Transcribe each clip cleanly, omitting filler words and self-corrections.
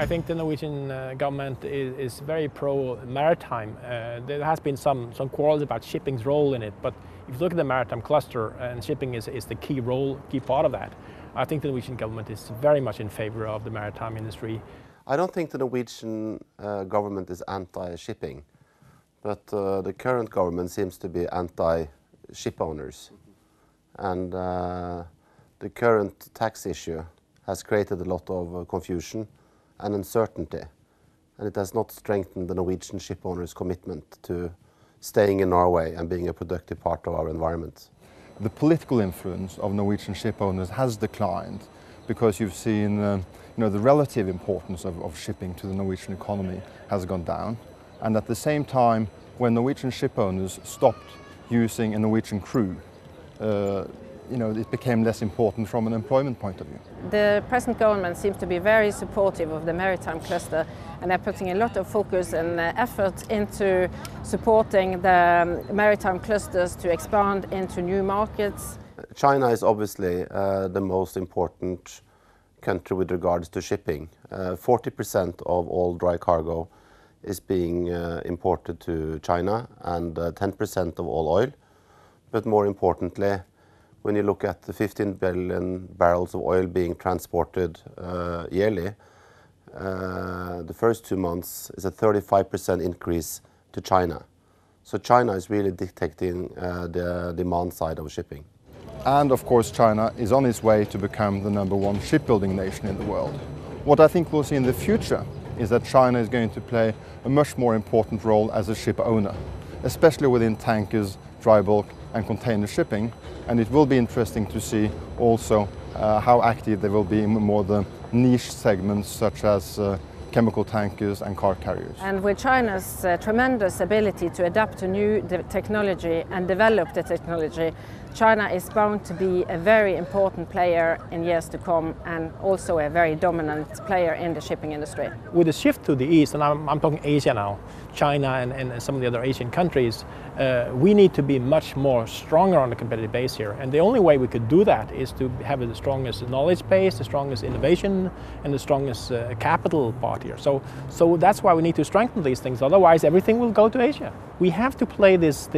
I think the Norwegian government is very pro-maritime. There has been some quarrels about shipping's role in it, but if you look at the maritime cluster, and shipping is the key part of that, I think the Norwegian government is very much in favor of the maritime industry. I don't think the Norwegian government is anti-shipping, but the current government seems to be anti-ship owners. And the current tax issue has created a lot of confusion and uncertainty, and it has not strengthened the Norwegian ship owners' commitment to staying in Norway and being a productive part of our environment. The political influence of Norwegian ship owners has declined because you've seen the relative importance of shipping to the Norwegian economy has gone down, and at the same time when Norwegian ship owners stopped using a Norwegian crew, it became less important from an employment point of view. The present government seems to be very supportive of the maritime cluster, and they're putting a lot of focus and effort into supporting the maritime clusters to expand into new markets. China is obviously the most important country with regards to shipping. 40% of all dry cargo is being imported to China, and 10% of all oil. But more importantly, when you look at the 15 billion barrels of oil being transported yearly, the first 2 months is a 35% increase to China. So China is really dictating the demand side of shipping. And of course China is on its way to become the #1 shipbuilding nation in the world. What I think we'll see in the future is that China is going to play a much more important role as a ship owner, especially within tankers, dry bulk and container shipping, and it will be interesting to see also how active they will be in more the niche segments such as chemical tankers and car carriers. And with China's tremendous ability to adapt to new technology and develop the technology, China is bound to be a very important player in years to come, and also a very dominant player in the shipping industry. With the shift to the east, and I'm talking Asia now, China and some of the other Asian countries, we need to be much more stronger on a competitive base here. And the only way we could do that is to have the strongest knowledge base, the strongest innovation, and the strongest capital part here. So that's why we need to strengthen these things. Otherwise, everything will go to Asia. We have to play this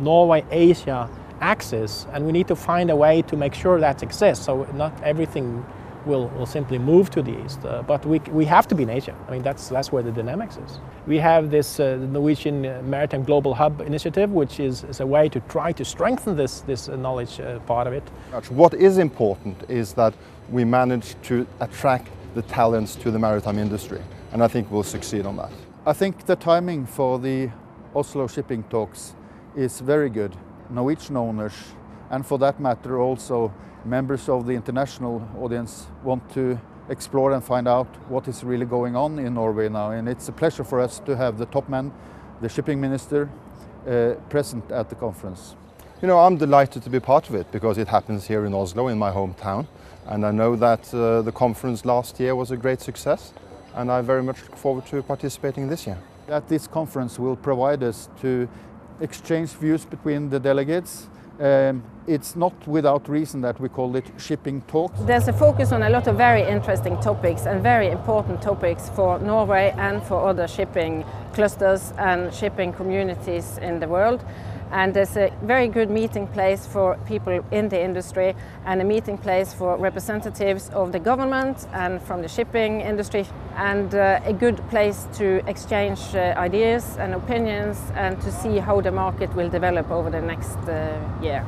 Norway-Asia axis, and we need to find a way to make sure that exists, so not everything will simply move to the east, but we have to be in Asia. I mean, that's where the dynamics is. We have this Norwegian Maritime Global Hub initiative, which is a way to try to strengthen this knowledge part of it. What is important is that we manage to attract the talents to the maritime industry, and I think we'll succeed on that. I think the timing for the Oslo shipping talks is very good. Norwegian owners, and for that matter also members of the international audience, want to explore and find out what is really going on in Norway now, and it's a pleasure for us to have the top man, the shipping minister, present at the conference. You know, I'm delighted to be part of it because it happens here in Oslo, in my hometown, and I know that the conference last year was a great success, and I very much look forward to participating this year. That this conference will provide us to exchange views between the delegates. It's not without reason that we call it shipping talks. There's a focus on a lot of very interesting topics and very important topics for Norway and for other shipping clusters and shipping communities in the world. And there's a very good meeting place for people in the industry, and a meeting place for representatives of the government and from the shipping industry, and a good place to exchange ideas and opinions, and to see how the market will develop over the next year.